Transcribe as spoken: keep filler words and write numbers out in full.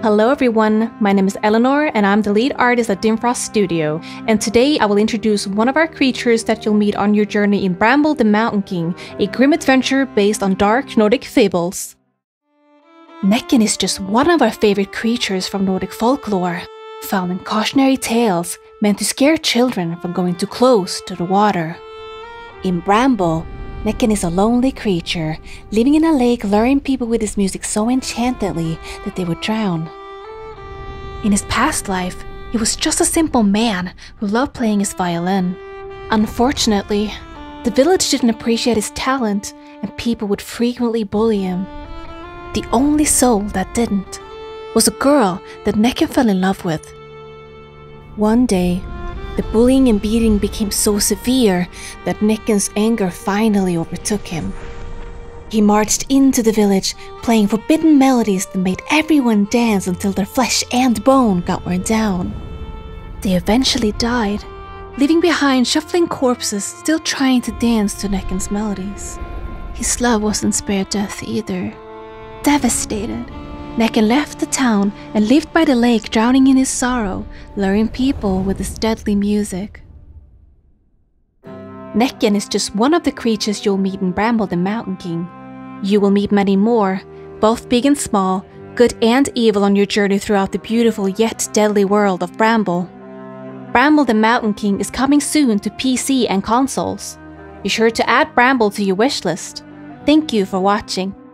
Hello everyone, my name is Eleanor and I'm the lead artist at Dimfrost Studio, and today I will introduce one of our creatures that you'll meet on your journey in Bramble the Mountain King, a grim adventure based on dark Nordic fables. Näcken is just one of our favorite creatures from Nordic folklore, found in cautionary tales meant to scare children from going too close to the water. In Bramble, Näcken is a lonely creature, living in a lake, luring people with his music so enchantedly that they would drown. In his past life, he was just a simple man who loved playing his violin. Unfortunately, the village didn't appreciate his talent, and people would frequently bully him. The only soul that didn't was a girl that Näcken fell in love with. One day, the bullying and beating became so severe that Näcken's anger finally overtook him. He marched into the village, playing forbidden melodies that made everyone dance until their flesh and bone got worn down. They eventually died, leaving behind shuffling corpses still trying to dance to Näcken's melodies. His love wasn't spared death either. Devastated, Näcken left the town and lived by the lake, drowning in his sorrow, luring people with his deadly music. Näcken is just one of the creatures you'll meet in Bramble the Mountain King. You will meet many more, both big and small, good and evil, on your journey throughout the beautiful yet deadly world of Bramble. Bramble the Mountain King is coming soon to P C and consoles. Be sure to add Bramble to your wishlist. Thank you for watching.